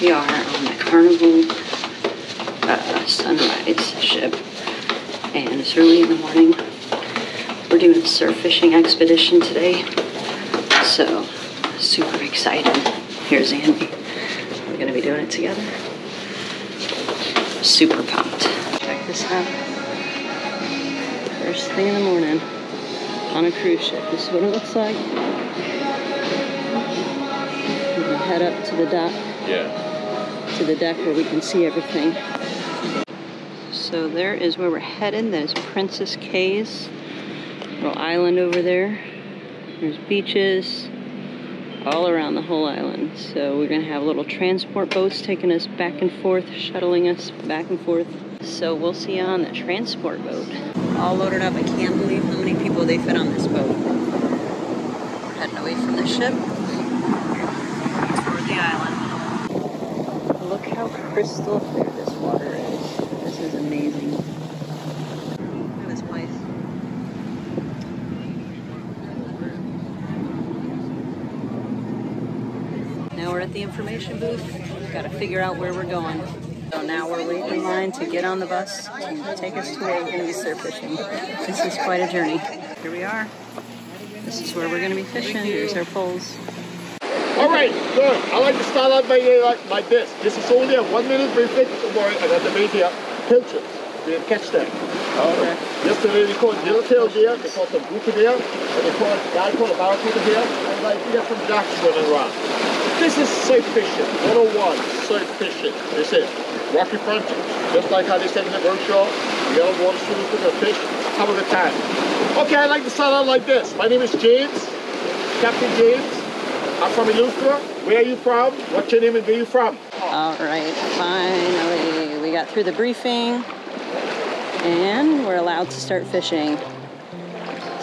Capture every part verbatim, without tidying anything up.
We are on the Carnival uh, sunrise ship, and it's early in the morning. We're doing a surf fishing expedition today, so super excited. Here's Andy. We're gonna be doing it together. Super pumped. Check this out. First thing in the morning on a cruise ship. This is what it looks like. We're gonna head up to the dock. Yeah. To the deck where we can see everything. So there is where we're headed. There's Princess Kay's. Little island over there. There's beaches all around the whole island. So we're gonna have little transport boats taking us back and forth, shuttling us back and forth. So we'll see you on the transport boat. All loaded up. I can't believe how many people they fit on this boat. We're heading away from the ship toward the island. Look how crystal clear this water is. This is amazing. Look at this place. Now we're at the information booth. We've got to figure out where we're going. So now we're waiting in line to get on the bus and take us to where we're going to be surf fishing. This is quite a journey. Here we are. This is where we're going to be fishing. Here's our poles. All right, so I like to start out by like, like this. This is only a one minute reflection for it. I got to make here pictures. We have catch them. Okay. Just the way we call yellowtail here, they call some booty here, and they call a guy called a barracuda here, and like we got some ducks running around. This is surf fishing, one oh one surf fishing. This is rocky frontage. Just like how they said in the workshop, you gotta water swimming with a fish some of the time. Okay, I like to start out like this. My name is James, Captain James. I'm from Elko. Where are you from? What's your name and where are you from? All right, finally, we got through the briefing and we're allowed to start fishing.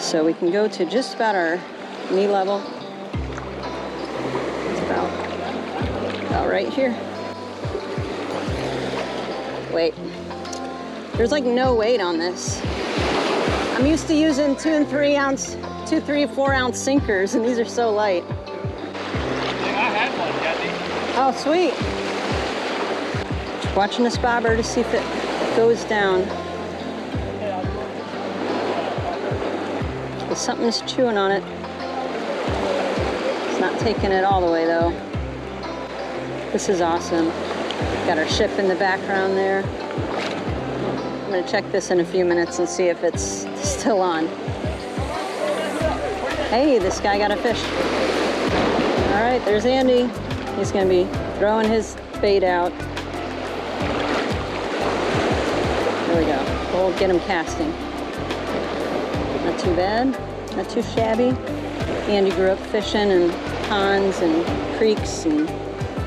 So we can go to just about our knee level. About right here. Wait, there's like no weight on this. I'm used to using two and three ounce, two, three, four ounce sinkers, and these are so light. Yeah, I had one, Kathy. Oh, sweet. Just watching this bobber to see if it goes down. Well, something's chewing on it. It's not taking it all the way though. This is awesome. Got our ship in the background there. I'm gonna check this in a few minutes and see if it's still on. Hey, this guy got a fish. All right, there's Andy. He's gonna be throwing his bait out. There we go. We'll get him casting. Not too bad, not too shabby. Andy grew up fishing in ponds and creeks and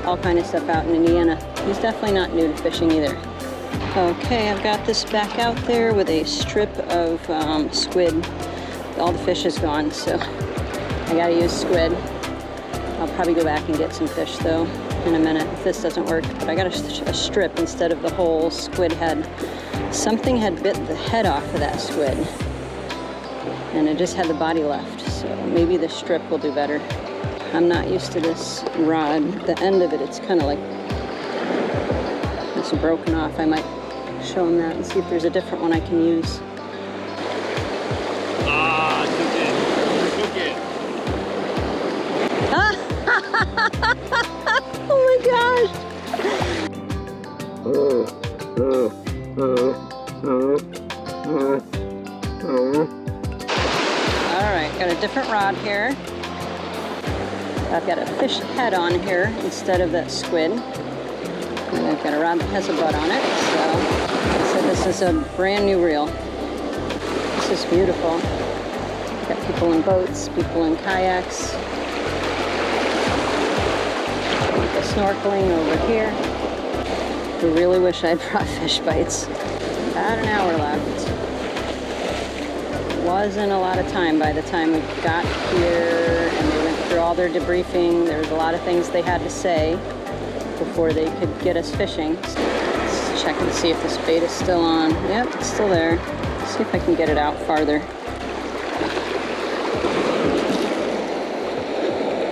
all kind of stuff out in Indiana. He's definitely not new to fishing either. Okay, I've got this back out there with a strip of um, squid. All the fish is gone, so I gotta use squid. I'll probably go back and get some fish though in a minute if this doesn't work, but I got a, a strip instead of the whole squid head. Something had bit the head off of that squid and it just had the body left, so maybe the strip will do better. I'm not used to this rod. The end of it, it's kind of like, it's broken off. I might show him that and see if there's a different one I can use. Ah, cook it, cook it. Oh my gosh. All right, got a different rod here. I've got a fish head on here instead of that squid. And I've got a rod that has a butt on it. So, so this is a brand new reel. This is beautiful. I've got people in boats, people in kayaks. People snorkeling over here. I really wish I'd brought fish bites. About an hour left. Wasn't a lot of time by the time we got here and we went through all their debriefing. There was a lot of things they had to say before they could get us fishing. So let's check and see if this bait is still on. Yep, it's still there. Let's see if I can get it out farther.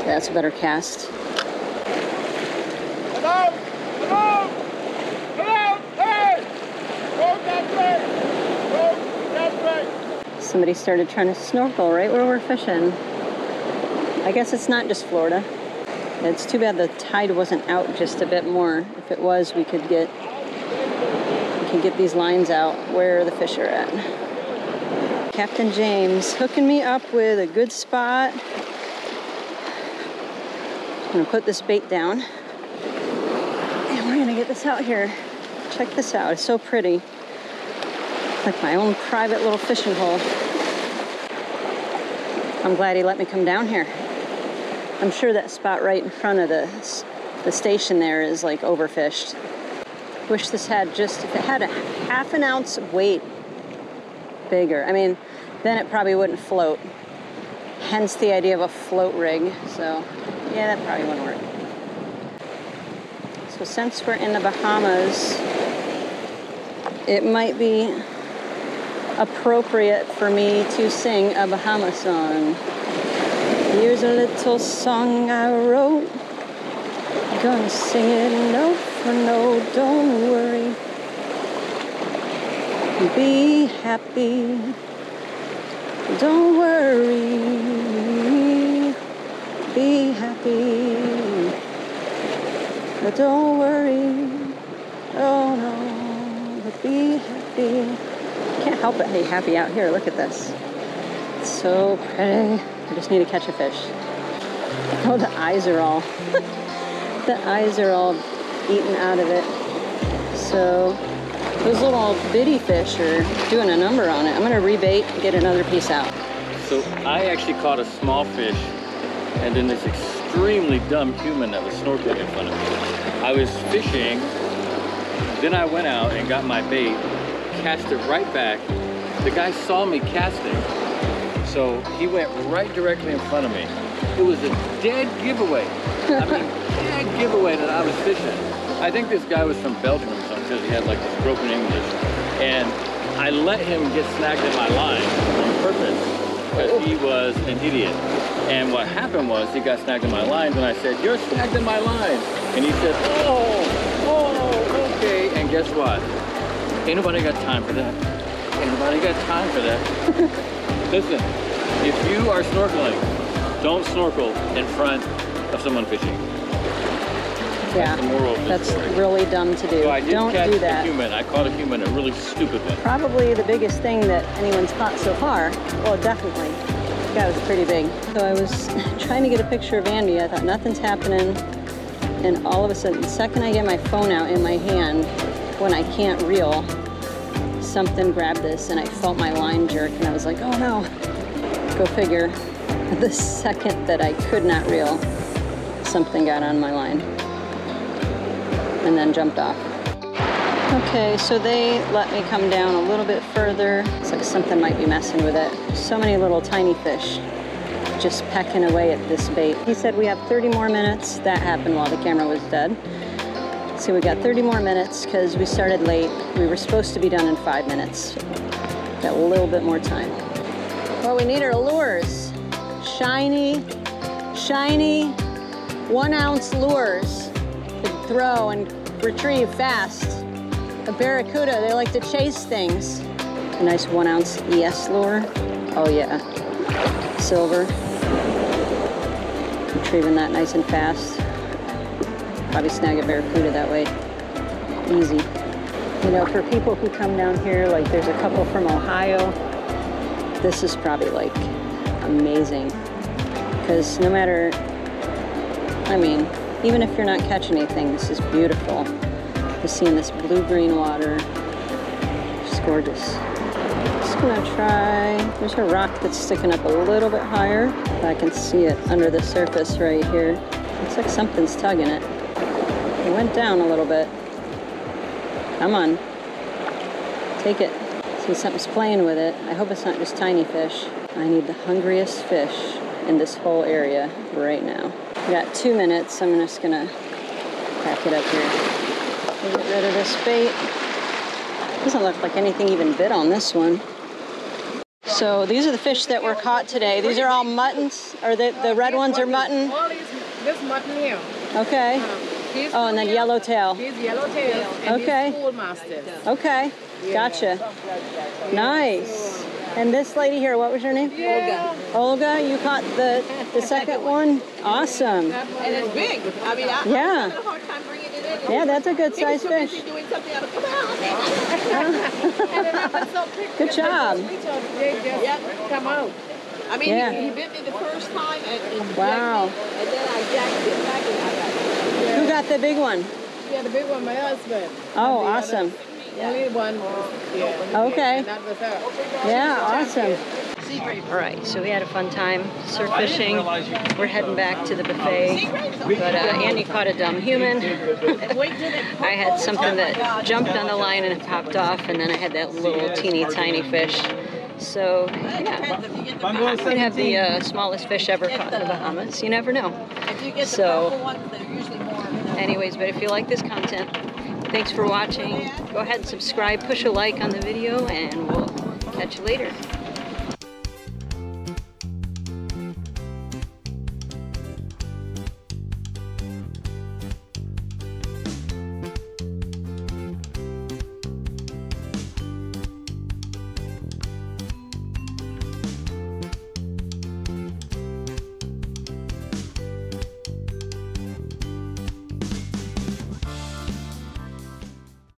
That's a better cast. Hello? somebody started trying to snorkel right where we're fishing. I guess it's not just Florida. It's too bad the tide wasn't out just a bit more. If it was, we could get we could get these lines out where the fish are at. Captain James hooking me up with a good spot. I'm gonna put this bait down and we're gonna get this out here. Check this out, it's so pretty. It's like my own private little fishing hole. I'm glad he let me come down here. I'm sure that spot right in front of the, the station there is like overfished. Wish this had just, if it had a half an ounce weight bigger, I mean, then it probably wouldn't float. Hence the idea of a float rig. So yeah, that probably wouldn't work. So since we're in the Bahamas, it might be appropriate for me to sing a Bahama song. Here's a little song I wrote. Gonna sing it no for no, don't worry. Be happy, don't worry. Be happy, but don't worry. Oh no, but be happy. Can't help but be happy out here, look at this. It's so pretty. I just need to catch a fish. Oh, the eyes are all, the eyes are all eaten out of it. So those little bitty fish are doing a number on it. I'm gonna rebait and get another piece out. So I actually caught a small fish and then this extremely dumb human that was snorkeling in front of me. I was fishing, then I went out and got my bait, cast it right back. The guy saw me casting. So he went right directly in front of me. It was a dead giveaway. I mean, dead giveaway that I was fishing. I think this guy was from Belgium or something because he had like this broken English. And I let him get snagged in my line on purpose because he was an idiot. And what happened was he got snagged in my lines and I said, "You're snagged in my line." And he said, "Oh, oh, okay." And guess what? Ain't nobody got time for that. Ain't nobody got time for that. Listen, if you are snorkeling, don't snorkel in front of someone fishing. Yeah, that's, the moral of that's really dumb to do. So I did don't catch do that. A human. I caught a human, a really stupid one. Probably the biggest thing that anyone's caught so far. Well, definitely. The guy was pretty big. So I was trying to get a picture of Andy. I thought nothing's happening. And all of a sudden, the second I get my phone out in my hand, when I can't reel, something grabbed this and I felt my line jerk and I was like, oh no. Go figure. The second that I could not reel, something got on my line and then jumped off. Okay, so they let me come down a little bit further. It's like something might be messing with it. So many little tiny fish just pecking away at this bait. He said we have thirty more minutes. That happened while the camera was dead. So we got thirty more minutes because we started late. We were supposed to be done in five minutes. Got a little bit more time. Well, we need our lures. Shiny, shiny, one ounce lures to throw and retrieve fast. A barracuda, they like to chase things. A nice one ounce E S lure. Oh yeah, silver. Retrieving that nice and fast. Probably snag a barracuda that way, easy. You know, for people who come down here, like there's a couple from Ohio, this is probably like amazing. Because no matter, I mean, even if you're not catching anything, this is beautiful. You're seeing this blue-green water, it's gorgeous. Just gonna try, there's a rock that's sticking up a little bit higher. I can see it under the surface right here. Looks like something's tugging it. It went down a little bit. Come on. Take it. See, something's playing with it. I hope it's not just tiny fish. I need the hungriest fish in this whole area right now. We got two minutes. I'm just gonna pack it up here. Get rid of this bait. Doesn't look like anything even bit on this one. So these are the fish that were caught today. These are all muttons, or the, the red ones are mutton. This mutton here. Okay. Um, oh, and then yellowtail. These yellowtails and okay. These schoolmasters. Okay. Yeah. Gotcha. Yeah. Nice. And this lady here, what was your name? Yeah. Olga. Olga, you caught the the second one? Awesome. And it's big. I mean, I, yeah. I'm having a hard time bringing it in. Yeah, that's a good size fish. Busy doing something. I was, come on. Good job. Yep, come out. I mean, yeah. he, he bit me the first time, and he wow. me, and then I jacked it back, and I got it. Yeah. Who got the big one? Yeah, the big one, my husband. Oh, awesome. Only one more. Yeah. Okay. Yeah, awesome. All right, so we had a fun time surf fishing. We're heading back to the buffet, but uh, Andy caught a dumb human. I had something that jumped on the line and it popped off, and then I had that little teeny tiny fish. So, yeah, I could have the uh, smallest fish ever caught in the Bahamas. You never know. So, anyways, but if you like this content, thanks for watching. Go ahead and subscribe, push a like on the video, and we'll catch you later.